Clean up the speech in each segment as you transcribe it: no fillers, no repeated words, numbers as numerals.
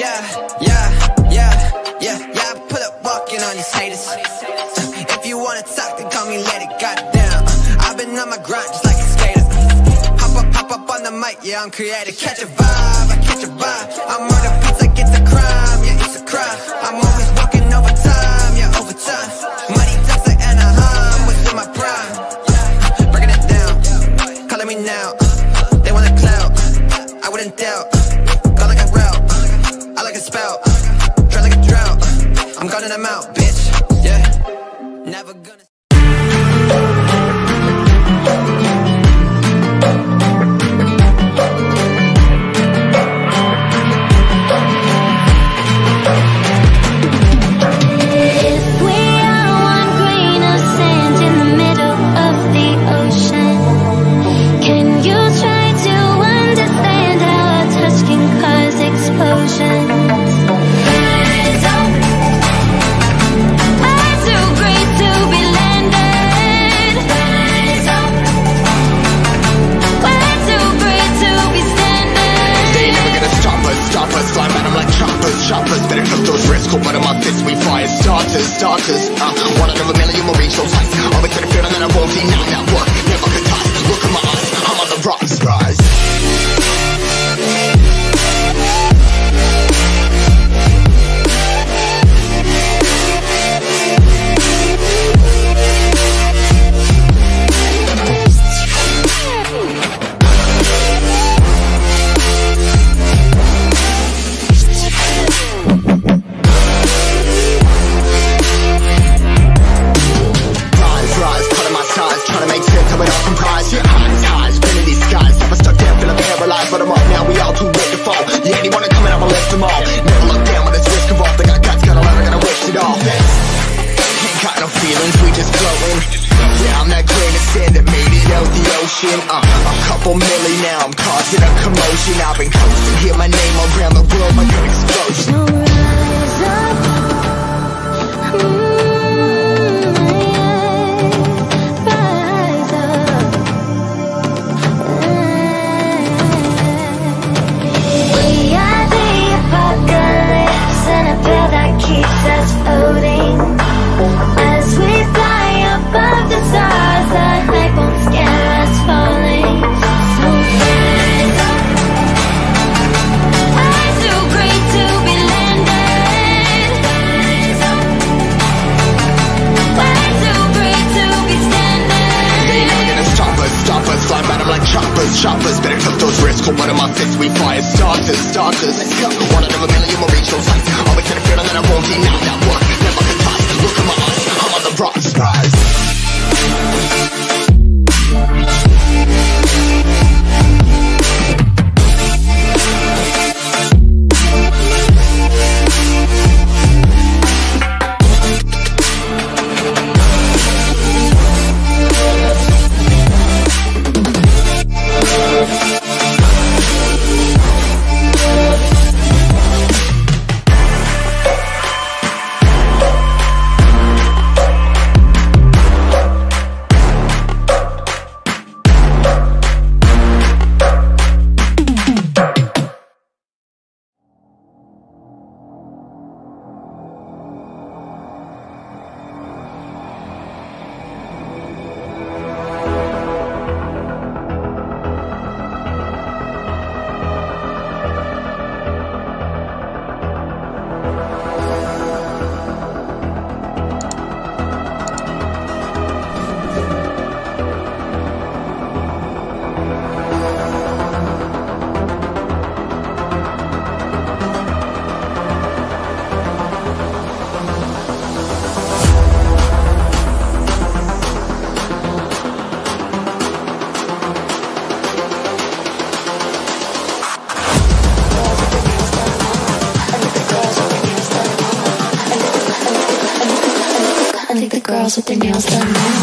Yeah, I pull up walking on these haters. If you wanna talk, then call me later, goddamn. I've been on my grind just like a skater. Hop up on the mic, yeah, I'm creative. Catch a vibe, I catch a vibe. I'm on the pizza, get the crime, yeah, it's a crime. I'm always walking over time, yeah, over time. Money, Tesla, and a hum within my prime. Breaking it down, calling me now. They want a clout, I wouldn't doubt. Go like a route, I like a spout. Dry like a drought, I'm gunning them out, bitch, yeah. Never gonna one out of a million will reach those heights. Always had a feeling that I won't deny that work. Never could die. Look in my eyes, I'm on the rocks. Rise. I've been coasting, hear my name around the world like an explosion. So rise up, yeah, rise up. We are the apocalypse and a bell that keeps us floating. As we fly above the stars, the night won't scare us falling. Choppers, better took those risks. Hold one of my fists, we fire starters. One out of a million will reach those heights. Always had a feeling that I won't deny that work. Never could toss. Look in my eyes, I'm on the rocks. Rise. With their nails done now.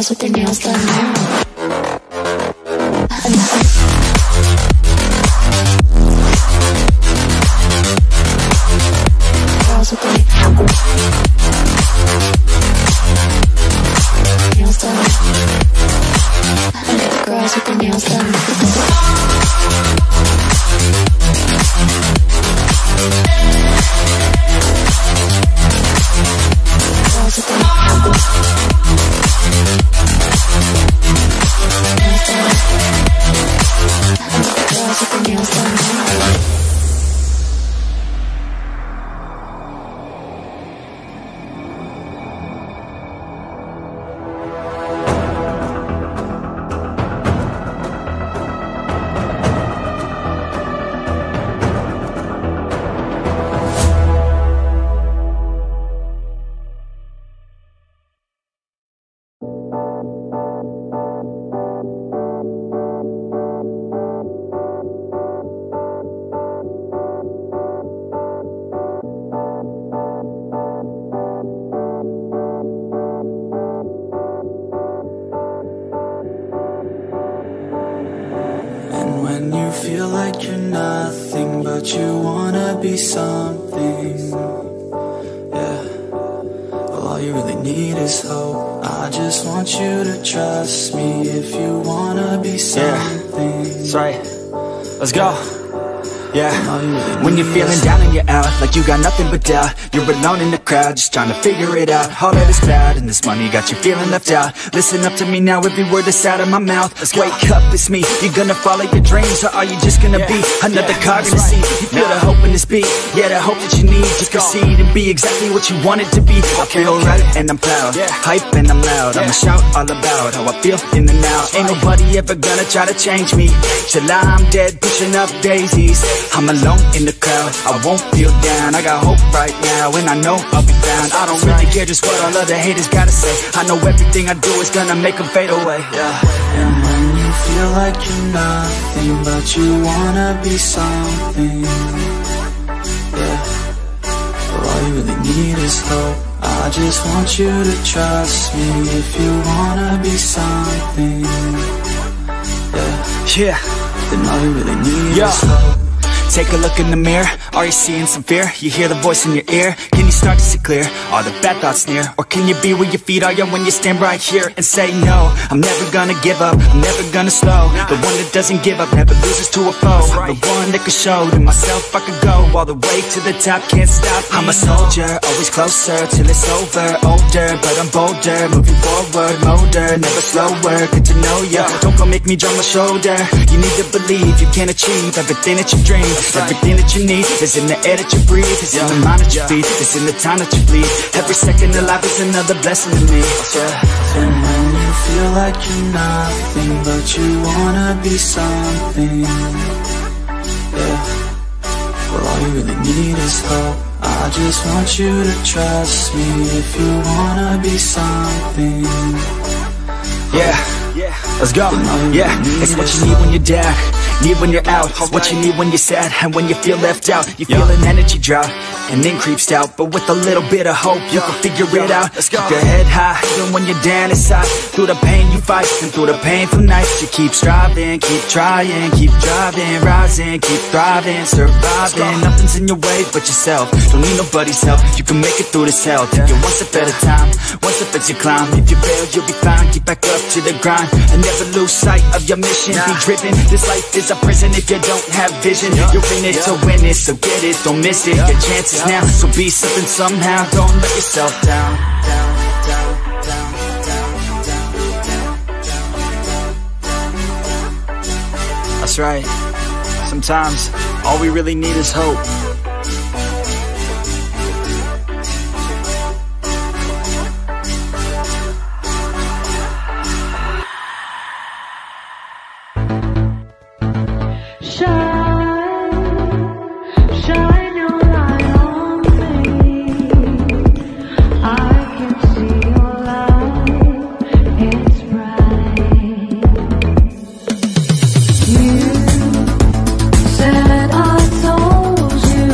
girls with their nails done now. You got nothing but doubt, you're alone in the crowd, just trying to figure it out. All that is bad, and this money got you feeling left out. Listen up to me now, every word that's out of my mouth. Let's wake up, it's me. You're gonna follow your dreams, or are you just gonna be another cog in the sea? You feel the hope in this beat, yeah, the hope that you need. Just proceed and be exactly what you want it to be. I feel right, and I'm proud, hype and I'm loud. I'ma shout all about how I feel in the now. Ain't nobody ever gonna try to change me till I'm dead, pushing up daisies. I'm alone in the crowd, I won't feel down. I got hope right now, and I know I'll be found. I don't really care just what all other haters gotta say. I know everything I do is gonna make them fade away. And when you feel like you're nothing, but you wanna be something, well, all you really need is hope. I just want you to trust me if you wanna be something, then all you really need is hope. Take a look in the mirror, are you seeing some fear? You hear the voice in your ear, can you start to see clear? Are the bad thoughts near? Or can you be where your feet are when you stand right here and say no? I'm never gonna give up, I'm never gonna slow. The one that doesn't give up, never loses to a foe. The one that can show to myself I could go all the way to the top, can't stop me. I'm a soldier, always closer till it's over. Older, but I'm bolder, moving forward, motor, never slower, good to know ya. Don't go make me drop my shoulder. You need to believe you can achieve everything that you dream. Everything that you need is in the air that you breathe. It's in the mind that you feed. It's in the time that you bleed. Every second of life is another blessing to me. And when you feel like you're nothing, but you wanna be something, well, all you really need is hope. I just want you to trust me if you wanna be something. Let's go. It's what you need when you're down, need when you're out. It's what you need when you're sad and when you feel left out. You feel an energy drought and then creeps out, but with a little bit of hope you can figure it out. Keep your head high even when you're down inside. Through the pain you fight and through the painful nights, you keep striving, keep trying, keep driving, rising, keep thriving, surviving. Nothing's in your way but yourself, don't need nobody's help. You can make it through this hell. Take it one step at a time, one step as you climb. If you fail you'll be fine, get back up to the grind and never lose sight of your mission. Be driven, this life is a prison if you don't have vision. You're in it to win it, so get it, don't miss it. Your chances now, so be something somehow. Don't let yourself down, down, down, down, down, down. That's right. Sometimes all we really need is hope. You said I told you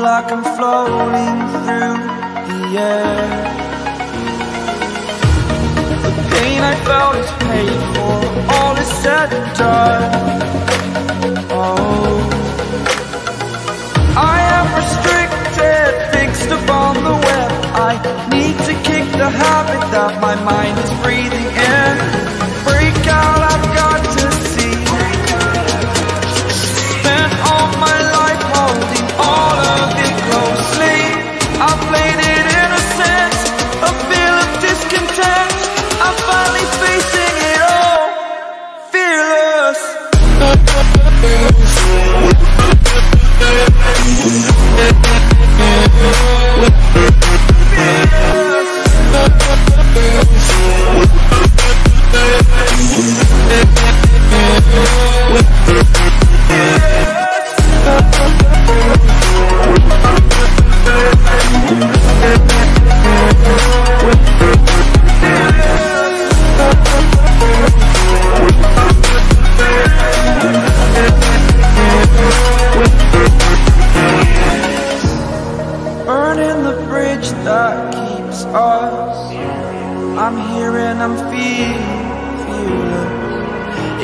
like I'm floating through the air. The pain I felt is paid for, all is said and done. Oh, I am restricted, fixed upon the web. I need to kick the habit that my mind is breathing in. Break out, I've got to see. Spent all my life holding all of it closely. I played it innocent, a feel of discontent. I'm finally facing it all, fearless. That keeps us. I'm here and I'm feeling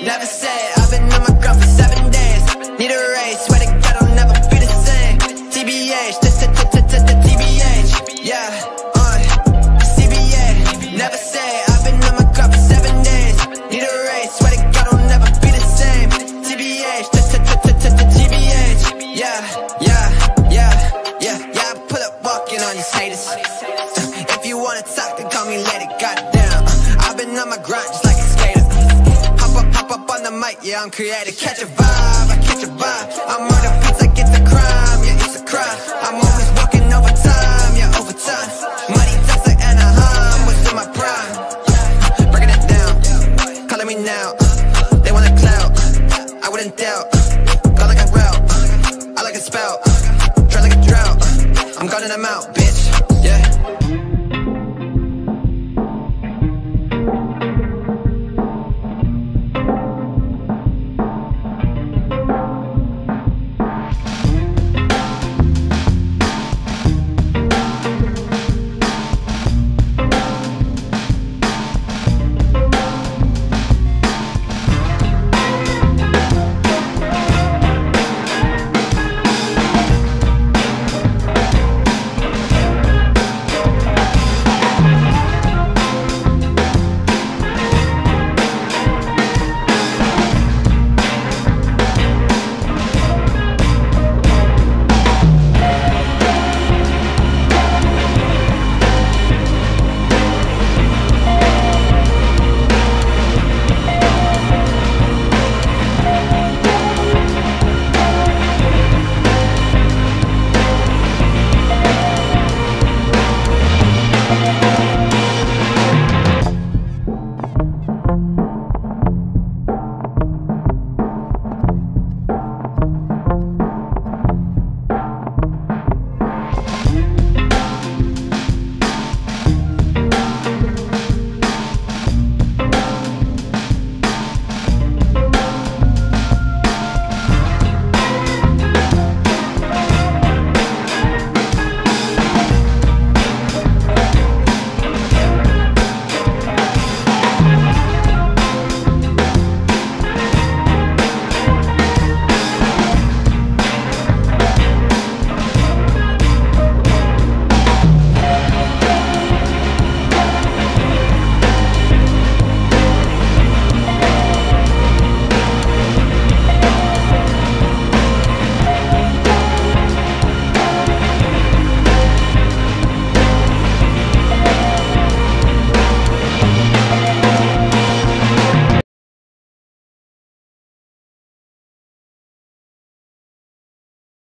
Never said I've been on my grind for 7 days. Need a raise, swear to God I'll never be the same. TBH, TBH, yeah, CBA. Never said I've been on my grind for 7 days. Need a raise, swear to God I'll never be the same. TBH, TBH, yeah, yeah, yeah, yeah, yeah. Pull up walking on these haters. If you wanna talk, then call me later. Goddamn, I've been on my grind just like a skater. Up on the mic, yeah, I'm creative. Catch a vibe, I catch a vibe. I'm on the beats, I get the crime, yeah, it's a crime. I'm on